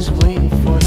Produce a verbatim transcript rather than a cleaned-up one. wings wait for